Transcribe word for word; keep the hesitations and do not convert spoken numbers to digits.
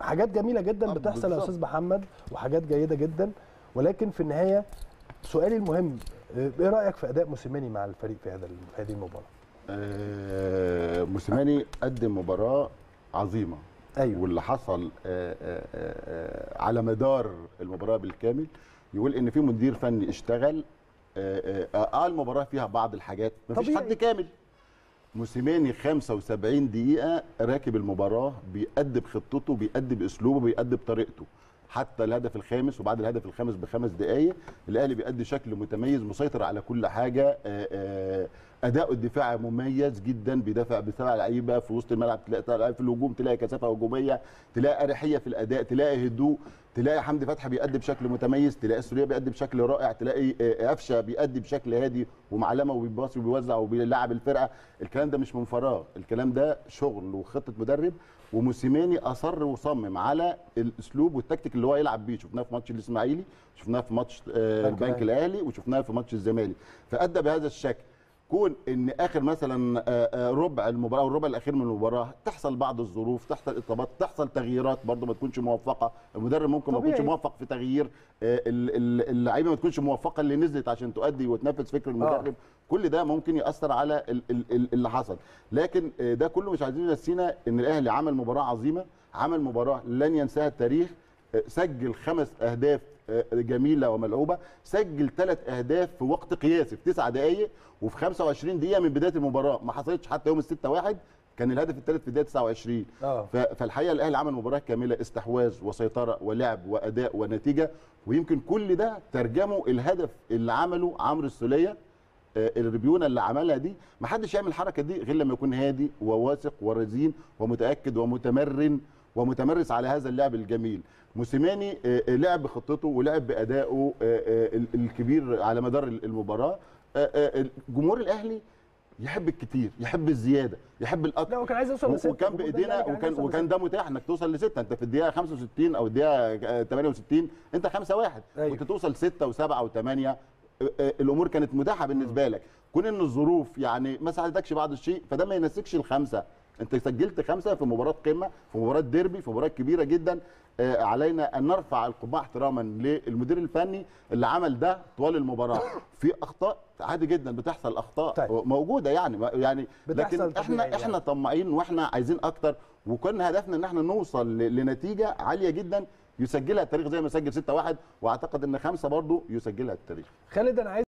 حاجات جميله جدا بتحصل يا استاذ محمد وحاجات جيده جدا، ولكن في النهايه سؤالي المهم، ايه رايك في اداء موسيماني مع الفريق في هذا في هذه المباراه؟ آه موسيماني قدم مباراه عظيمه. ايوه، واللي حصل آآ آآ آآ على مدار المباراه بالكامل يقول ان في مدير فني اشتغل. قال المباراه فيها بعض الحاجات، مفيش حد كامل. موسيماني خمسة وسبعين دقيقه راكب المباراه، بيأدي بخطته، بيأدي باسلوبه، بيأدي بطريقته. حتى الهدف الخامس وبعد الهدف الخامس بخمس دقائق الاهلي بيأدي شكل متميز، مسيطر على كل حاجه. اداؤه الدفاعي مميز جدا، بيدافع بسبع لعيبه في وسط الملعب، تلاقي في الهجوم، تلاقي كثافه هجوميه، تلاقي اريحيه في الاداء، تلاقي هدوء، تلاقي حمدي فتحي بيأدي بشكل متميز، تلاقي السوليه بيأدي بشكل رائع، تلاقي قفشه بيأدي بشكل هادي ومعلمه وبيباصي وبيوزع وبيلعب الفرقه. الكلام ده مش من فراغ، الكلام ده شغل وخطه مدرب، وموسيماني اصر وصمم على الاسلوب والتكتيك اللي هو يلعب بيه. شفناه في ماتش الاسماعيلي، شفناه في ماتش البنك الاهلي، وشفناه في ماتش الزمالك، فأدى بهذا الشكل. كون ان اخر مثلا ربع المباراه والربع الاخير من المباراه تحصل بعض الظروف، تحصل اصابات، تحصل تغييرات برضه ما تكونش موفقه، المدرب ممكن طبيعي. ما يكونش موفق في تغيير اللعيبه، ما تكونش موفقه اللي نزلت عشان تؤدي وتنفذ فكر المدرب. آه. كل ده ممكن ياثر على اللي حصل، لكن ده كله مش عايزين ننسينا ان الاهلي عمل مباراه عظيمه، عمل مباراه لن ينساها التاريخ، سجل خمس اهداف جميله وملعوبه، سجل ثلاث اهداف في وقت قياسي في تسع دقائق وفي خمسة وعشرين دقيقه من بدايه المباراه، ما حصلتش حتى يوم الستة واحد كان الهدف الثالث في دقيقه تسعة وعشرين. أوه. فالحقيقه الاهلي عمل مباراه كامله، استحواذ وسيطره ولعب واداء ونتيجه، ويمكن كل ده ترجمه الهدف اللي عمله عمرو السوليه، الربيونه اللي عملها دي ما حدش يعمل الحركه دي غير لما يكون هادي وواثق ورزين ومتاكد ومتمرن ومتمرس على هذا اللعب الجميل. موسيماني لعب بخطته ولعب بادائه الكبير على مدار المباراه. جمهور الاهلي يحب الكتير، يحب الزياده، يحب الاكتر. لا، وكان عايز يوصل لستة، وكان بايدينا، وكان وكان ده متاح انك توصل لستة. انت في الدقيقه خمسة وستين او الدقيقه ثمانية وستين انت خمسة واحد. أيوه. كنت توصل ستة وسبعة وثمانية، الامور كانت متاحه بالنسبه لك. كون ان الظروف يعني ما ساعدتكش بعض الشيء، فده ما ينسكش الخمسه. انت سجلت خمسه في مباراه قمه، في مباراه ديربي، في مباراه كبيره جدا. آه علينا ان نرفع القبعه احتراما للمدير الفني اللي عمل ده طوال المباراه. في اخطاء عادي جدا بتحصل، اخطاء طيب. موجوده يعني يعني لكن احنا يعني. احنا طماعين واحنا عايزين اكتر، وكان هدفنا ان احنا نوصل لنتيجه عاليه جدا يسجلها التاريخ زي ما سجل ستة واحد، واعتقد ان خمسه برضو يسجلها التاريخ. خالد، انا عايز